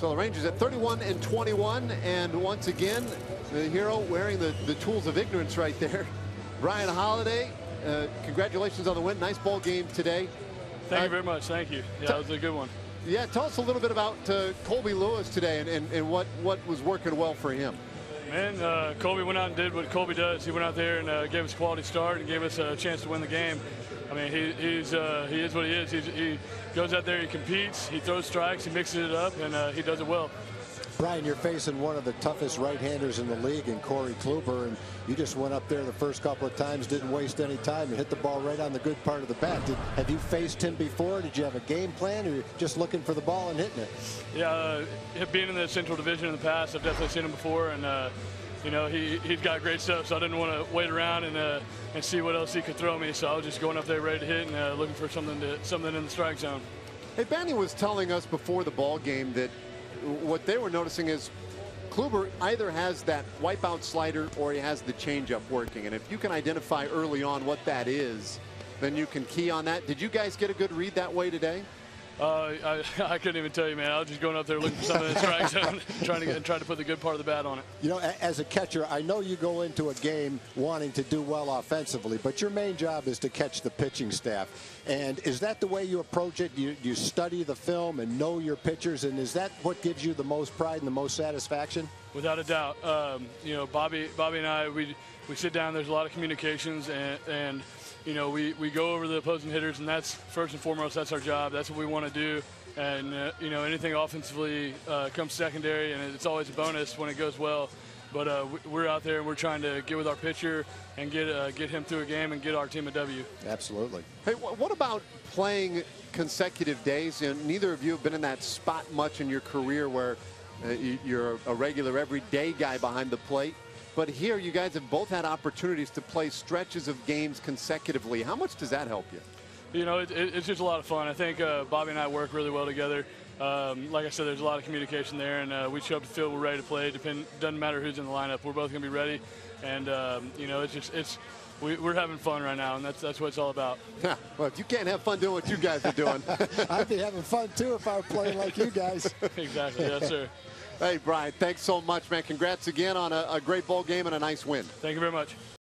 So the Rangers at 31-21, and once again the hero wearing the tools of ignorance right there. Bryan Holaday, congratulations on the win. Nice ball game today. Thank you very much. Thank you. Yeah, that was a good one. Yeah, tell us a little bit about Colby Lewis today and what was working well for him. Man, Colby went out and did what Colby does. He went out there and gave us a quality start and gave us a chance to win the game. I mean, he is what he is. He goes out there, he competes, he throws strikes, he mixes it up, and he does it well. Bryan, you're facing one of the toughest right-handers in the league in Corey Kluber, and you just went up there the first couple of times, didn't waste any time, and hit the ball right on the good part of the bat. Have you faced him before? Did you have a game plan, or just looking for the ball and hitting it? Yeah, being in the Central Division in the past, I've definitely seen him before, and you know, he's got great stuff, so I didn't want to wait around and see what else he could throw me. So I was just going up there ready to hit and looking for something in the strike zone. Hey, Benny was telling us before the ball game that what they were noticing is Kluber either has that wipeout slider or he has the changeup working, and if you can identify early on what that is, then you can key on that. Did you guys get a good read that way today? I couldn't even tell you, man. I was just going out there looking for something in the strike zone, trying to put the good part of the bat on it. You know, as a catcher, I know you go into a game wanting to do well offensively, but your main job is to catch the pitching staff. And is that the way you approach it? You study the film and know your pitchers, and is that what gives you the most pride and the most satisfaction? Without a doubt. You know, Bobby and I, we sit down. There's a lot of communications, and you know, we go over the opposing hitters, and that's first and foremost, that's our job. That's what we want to do. And, you know, anything offensively comes secondary, and it's always a bonus when it goes well. But we're out there, and we're trying to get with our pitcher and get him through a game and get our team a W. Absolutely. Hey, what about playing consecutive days? You know, neither of you have been in that spot much in your career where you're a regular everyday guy behind the plate. But here, you guys have both had opportunities to play stretches of games consecutively. How much does that help you? You know, it's just a lot of fun. I think Bobby and I work really well together. Like I said, there's a lot of communication there, and we show up to the field, we're ready to play. Doesn't matter who's in the lineup. We're both going to be ready, and you know, we're having fun right now, and that's what it's all about. Yeah, well, if you can't have fun doing what you guys are doing, I'd be having fun too if I were playing like you guys. Exactly, yes, sir. Hey, Bryan, thanks so much, man. Congrats again on a great ball game and a nice win. Thank you very much.